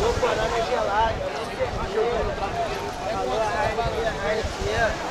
Alô, Corona gelada. Alô,